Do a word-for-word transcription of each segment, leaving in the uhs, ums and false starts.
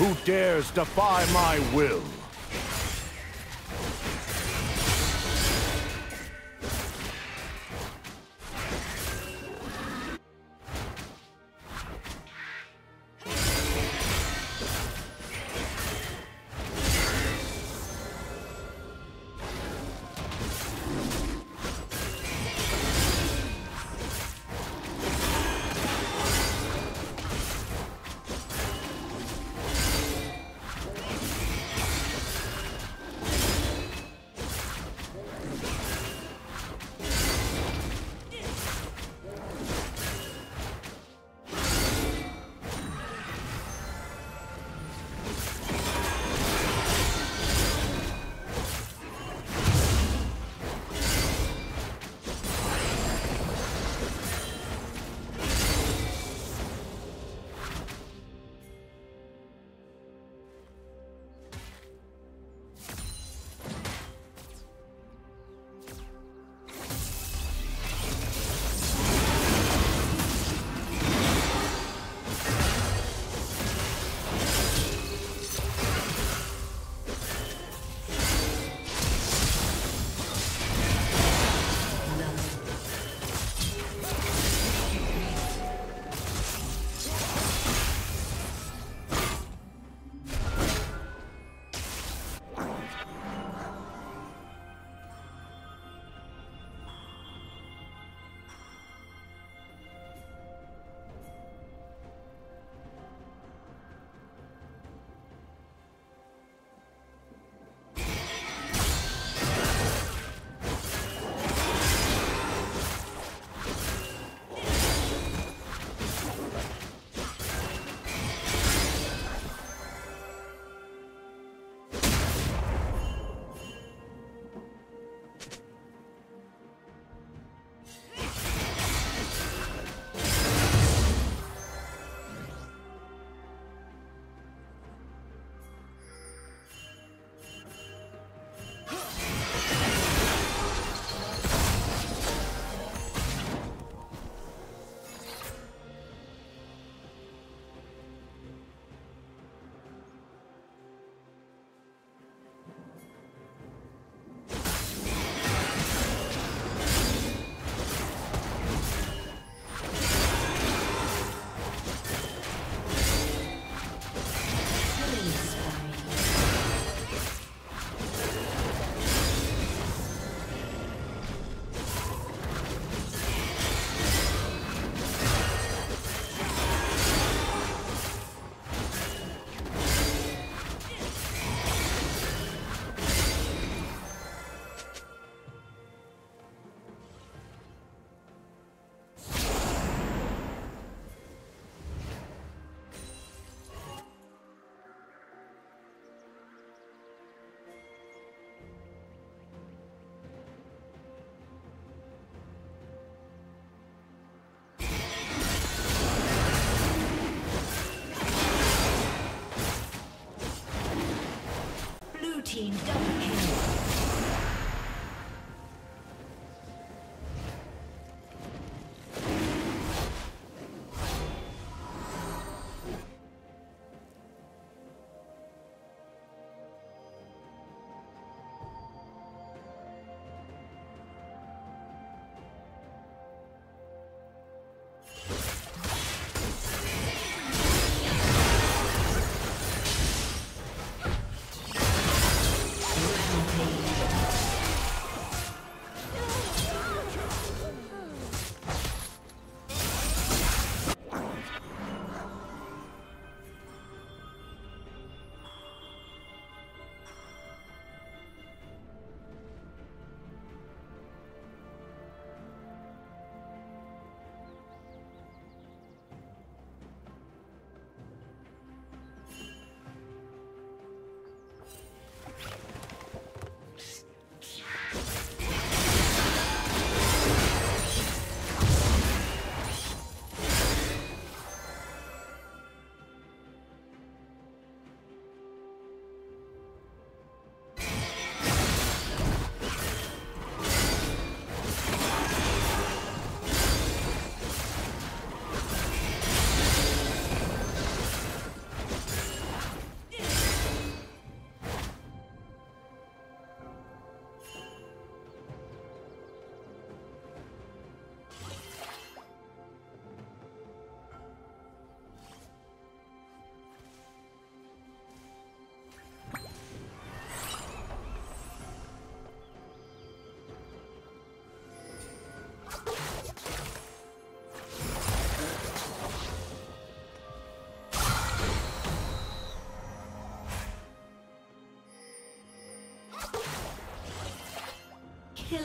Who dares defy my will?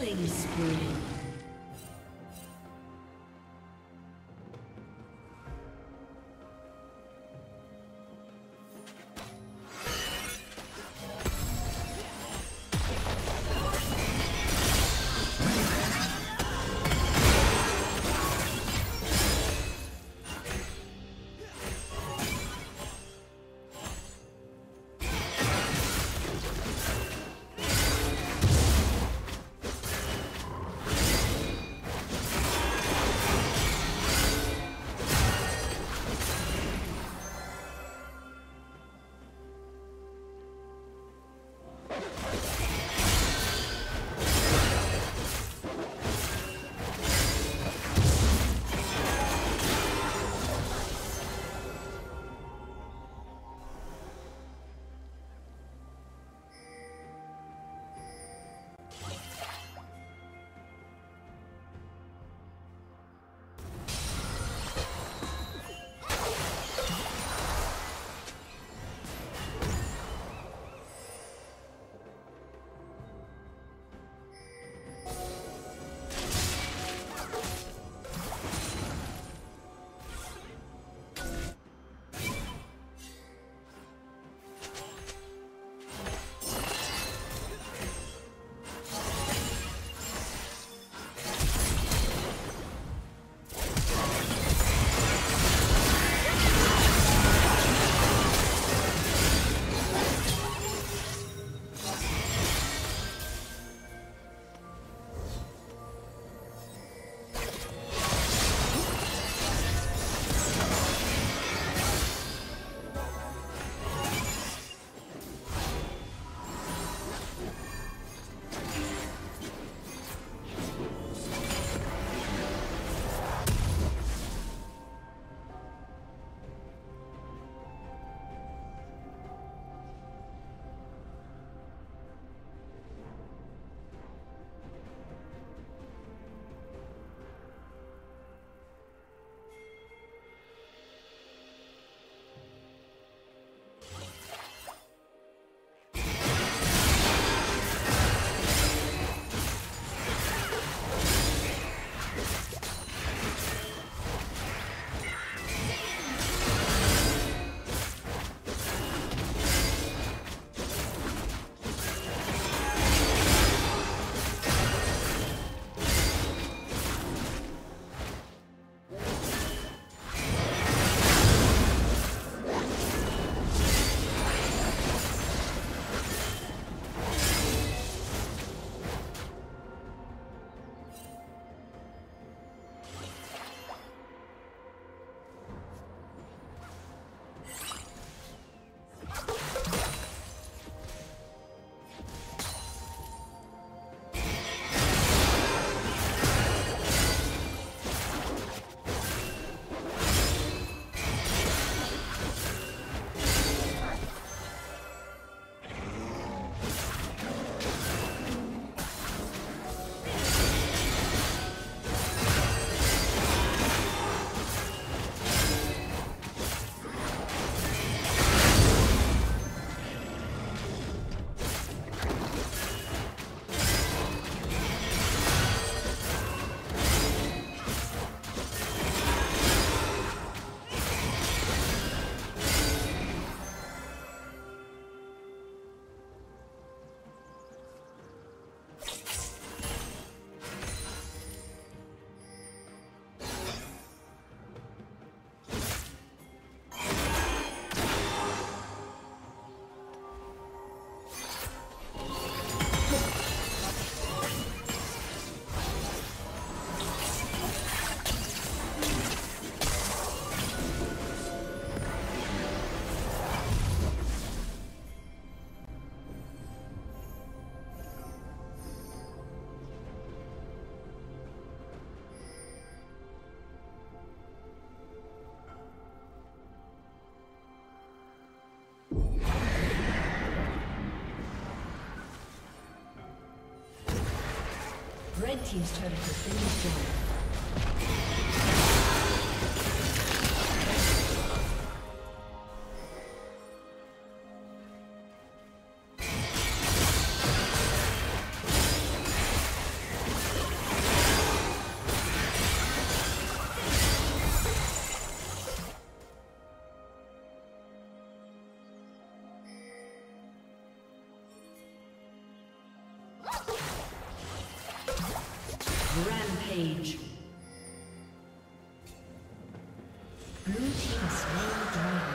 Killing spree. Red team's turret has been destroyed. stage. Blue team has slain the dragon.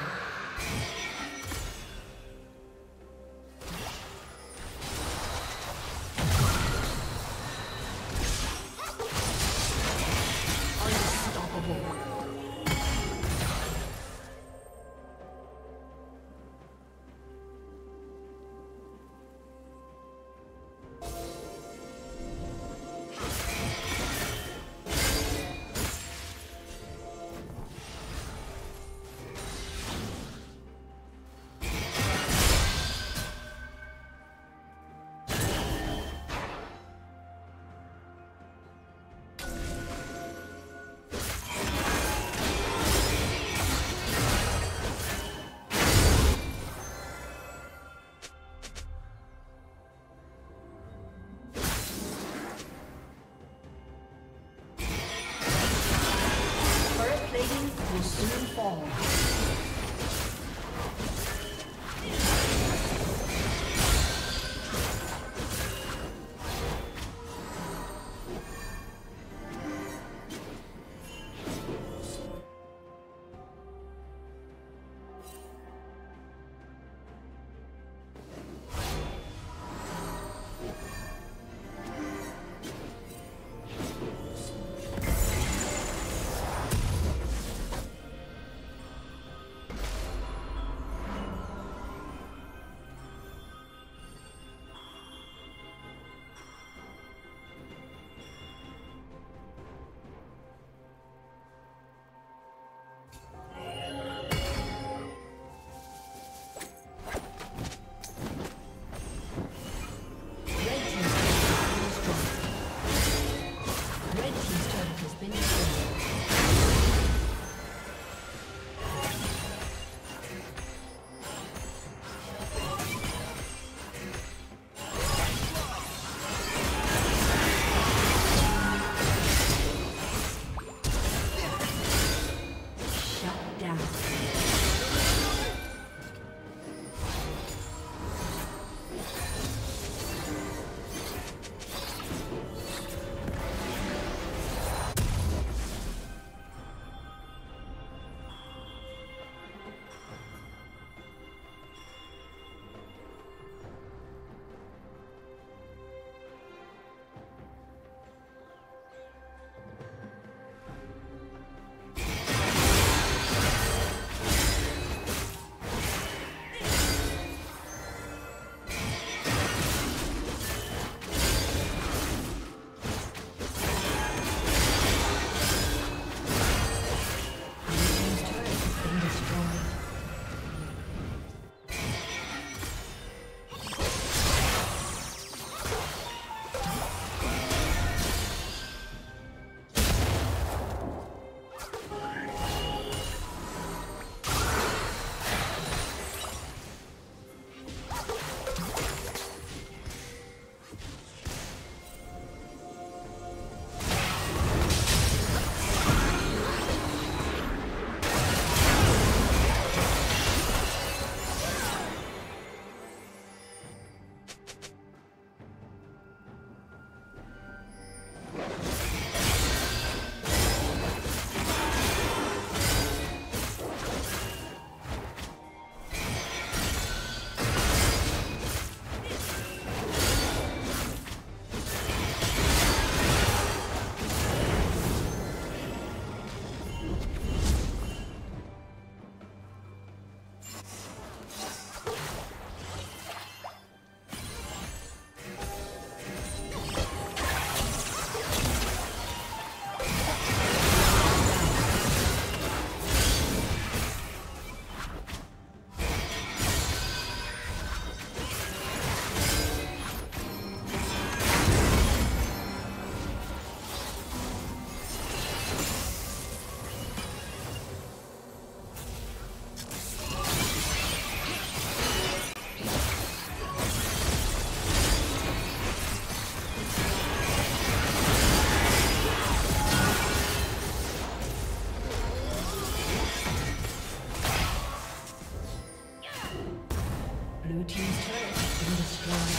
Blue team's turret has been destroyed.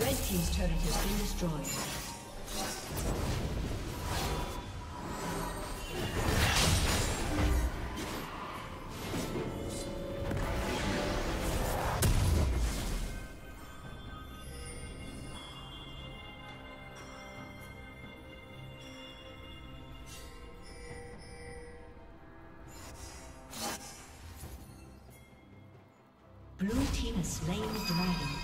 Red team's turret has been destroyed. Blue team has slain the dragon.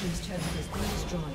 His turret has been destroyed.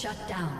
Shut down.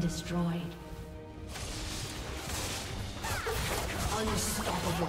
Destroyed. Unstoppable.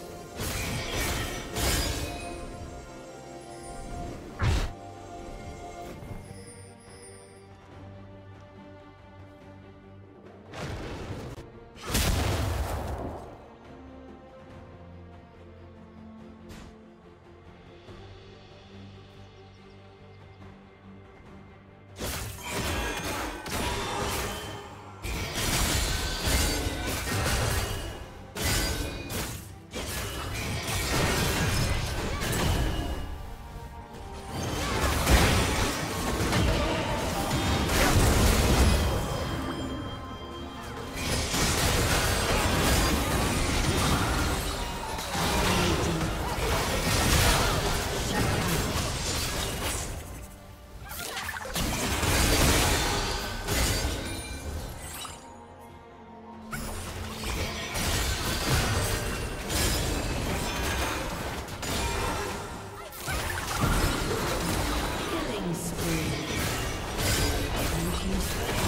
Thank you.